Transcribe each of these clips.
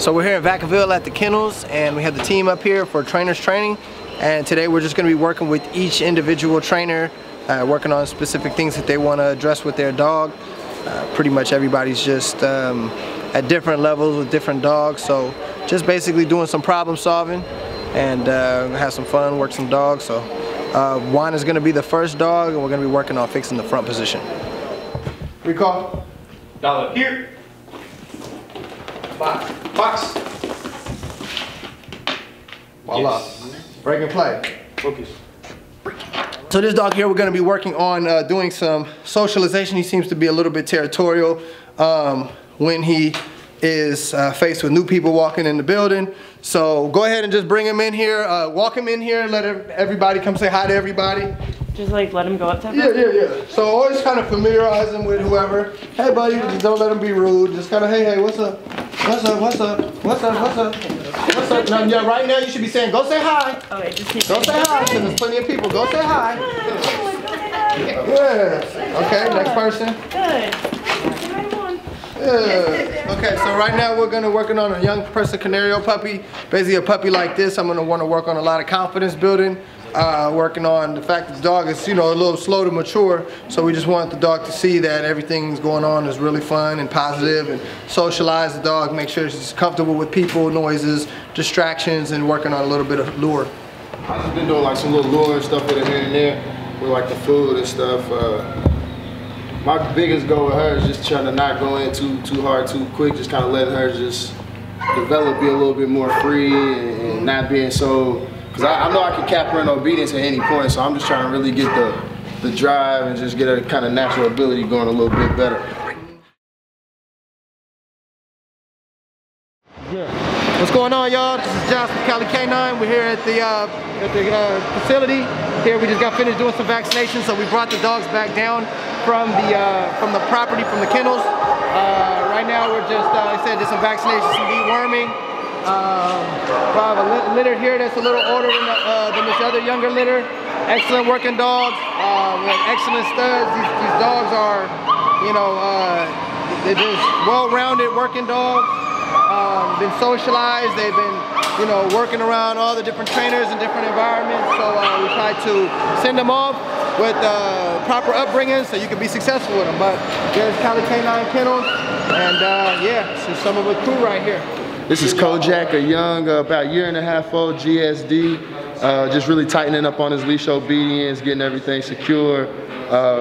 So we're here at Vacaville at the kennels, and we have the team up here for trainers training. And today we're just going to be working with each individual trainer, working on specific things that they want to address with their dog. Pretty much everybody's just at different levels with different dogs, so just basically doing some problem solving and have some fun, work some dogs. So Juan is going to be the first dog, and we're going to be working on fixing the front position. Recall. Dollar here. Box. Box. Voila. Yes. Break and play. Focus. So this dog here, we're going to be working on doing some socialization. He seems to be a little bit territorial when he is faced with new people walking in the building. So go ahead and just bring him in here, walk him in here, and let everybody come say hi to everybody. Just like let him go up to everybody? Yeah. So always kind of familiarize him with whoever. Hey buddy, just don't let him be rude. Just kind of, hey, what's up? What's up, what's up, what's up, what's up, what's up? Now, yeah, right now you should be saying, go say hi. Oh, wait, just go say hi, because there's plenty of people. Go say hi. Yeah. Okay, next person. Good. Yeah. Okay, so right now we're going to working on a young Presa canario puppy. Basically a puppy like this, I'm going to want to work on a lot of confidence building. Working on the fact that the dog is, you know, a little slow to mature, so we just want the dog to see that everything's going on is really fun and positive, and socialize the dog, make sure she's comfortable with people, noises, distractions, and working on a little bit of lure. I've just been doing like some little lure and stuff with her here and there, with like the food and stuff. My biggest goal with her is just trying to not go in too hard, too quick, just kind of letting her just develop, be a little bit more free, and not being so. Because I know I can cap her in obedience at any point, so I'm just trying to really get the drive and just get her kind of natural ability going a little bit better. Yeah. What's going on, y'all? This is Josh from Cali K9. We're here at the facility. Here we just got finished doing some vaccinations, so we brought the dogs back down from the property, from the kennels. Right now we're just, like I said, just some vaccinations, some deworming. We have a litter here that's a little older than this other younger litter. Excellent working dogs, with excellent studs. These dogs are, you know, they're just well-rounded working dogs. Been socialized, they've been, you know, working around all the different trainers and different environments. So we try to send them off with proper upbringing so you can be successful with them. But there's Cali K9 kennels, and yeah, so some of the crew right here. This is Kojak, a young, about 1.5-year-old GSD, just really tightening up on his leash obedience, getting everything secure.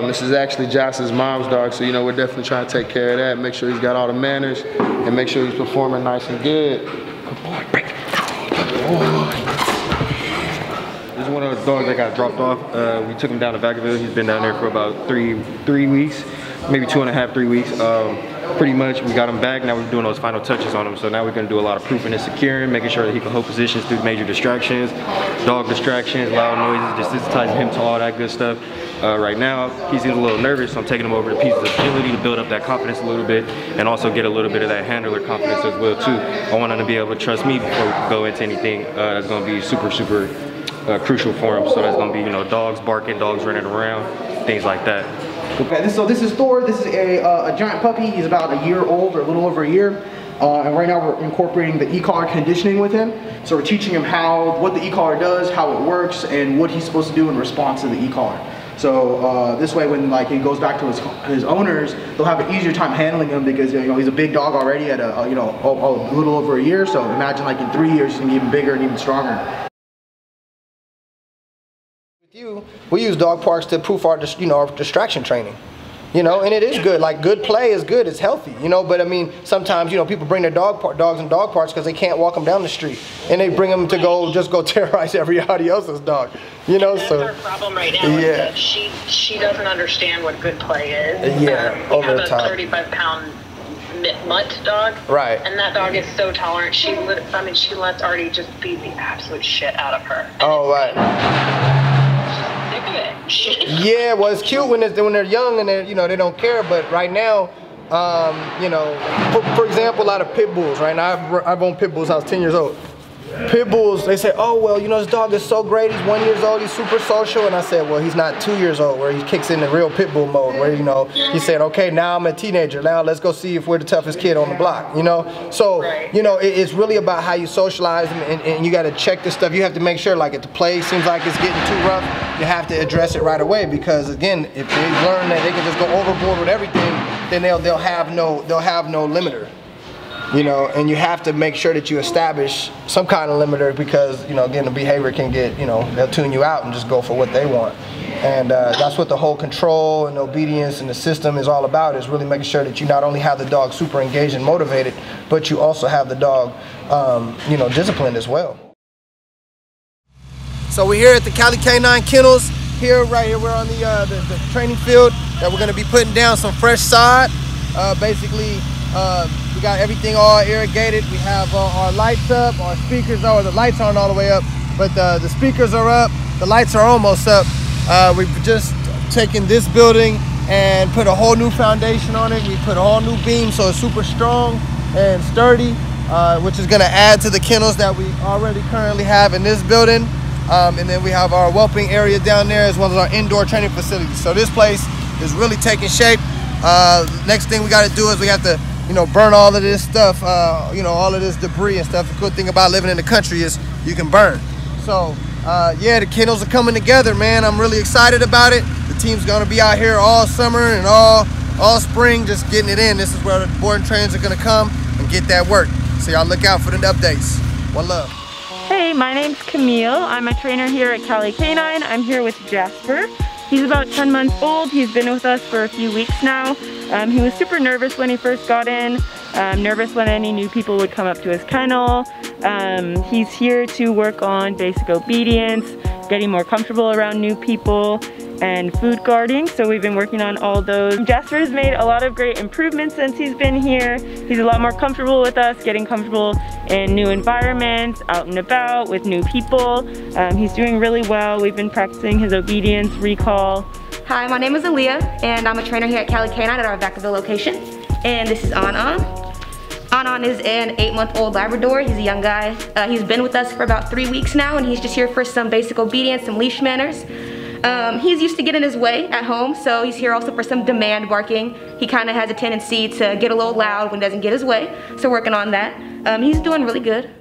This is actually Josh's mom's dog, so you know we're definitely trying to take care of that, make sure he's got all the manners, and make sure he's performing nice and good. Good boy, break it. Oh. This is one of those dogs that got dropped off. We took him down to Vacaville. He's been down there for about three weeks, maybe 2.5, 3 weeks. Pretty much, we got him back. Now we're doing those final touches on him. So now we're going to do a lot of proofing and securing, making sure that he can hold positions through major distractions, dog distractions, loud noises, desensitizing him to all that good stuff. Right now, he's getting a little nervous, so I'm taking him over to pieces of agility to build up that confidence a little bit, and also get a little bit of that handler confidence as well too. I want him to be able to trust me before we go into anything that's going to be super crucial for him. So that's going to be, you know, dogs barking, dogs running around, things like that. Okay, so this is Thor. This is a giant puppy. He's about a year old, or a little over a year. And right now we're incorporating the e-collar conditioning with him. So we're teaching him what the e-collar does, how it works, and what he's supposed to do in response to the e-collar. So this way, when like he goes back to his owners, they'll have an easier time handling him, because, you know, he's a big dog already at a, you know, a little over a year. So imagine like in 3 years he's gonna be even bigger and even stronger. We use dog parks to proof our, you know, our distraction training, you know, and it is good. Like, good play is good, it's healthy, you know. But I mean, sometimes, you know, people bring their dogs in dog parks because they can't walk them down the street, and they bring them to just go terrorize everybody else's dog, you know. That's so our problem right now. Yeah, is that she doesn't understand what good play is. Yeah, we over have a 35-pound mutt dog, right? And that dog is so tolerant. I mean, she lets Artie just beat the absolute shit out of her. Oh, right. Yeah, well, it's cute when they're young and you know, they don't care. But right now, you know, for example, a lot of pit bulls. Right now, I've owned pit bulls since I was 10 years old. Pit bulls, they say, oh, well, you know, this dog is so great. He's 1 year old. He's super social. And I said, well, he's not 2 years old where he kicks into real pit bull mode where, you know, he said, okay, now I'm a teenager. Now let's go see if we're the toughest kid on the block, you know? So, you know, it's really about how you socialize and you got to check this stuff. You have to make sure, like, if the play seems like it's getting too rough, you have to address it right away because, again, if they learn that they can just go overboard with everything, then they'll have no limiter. You know, and you have to make sure that you establish some kind of limiter because, you know, again, the behavior can get, you know, they'll tune you out and just go for what they want. And that's what the whole control and obedience and the system is all about, is really making sure that you not only have the dog super engaged and motivated, but you also have the dog, you know, disciplined as well. So we're here at the Cali K9 kennels. Here, right here, we're on the training field that we're going to be putting down some fresh sod, basically. We got everything all irrigated. We have our lights up, our speakers are, the lights aren't all the way up, but the speakers are up, the lights are almost up. We've just taken this building and put a whole new foundation on it. We put a whole new beam, so it's super strong and sturdy, which is gonna add to the kennels that we already currently have in this building. And then we have our whelping area down there as well as our indoor training facilities. So this place is really taking shape. Next thing we gotta do is we have to, you know, burn all of this stuff, you know, all of this debris and stuff. The cool thing about living in the country is you can burn. So, yeah, the kennels are coming together, man. I'm really excited about it. The team's gonna be out here all summer and all spring just getting it in. This is where the board and trains are gonna come and get that work. So y'all look out for the updates. One love. Hey, my name's Camille. I'm a trainer here at Cali K9. I'm here with Jasper. He's about 10 months old. He's been with us for a few weeks now. He was super nervous when he first got in, nervous when any new people would come up to his kennel. He's here to work on basic obedience, getting more comfortable around new people, and food guarding. So we've been working on all those. Jasper's made a lot of great improvements since he's been here. He's a lot more comfortable with us, getting comfortable in new environments, out and about with new people. He's doing really well. We've been practicing his obedience, recall. Hi, my name is Aaliyah, and I'm a trainer here at Cali K9 at our Vacaville location. And this is Anon. Anon is an 8-month-old Labrador. He's a young guy. He's been with us for about 3 weeks now, and he's just here for some basic obedience, some leash manners. He's used to getting his way at home, so he's here also for some demand barking. He kind of has a tendency to get a little loud when he doesn't get his way, so working on that. He's doing really good.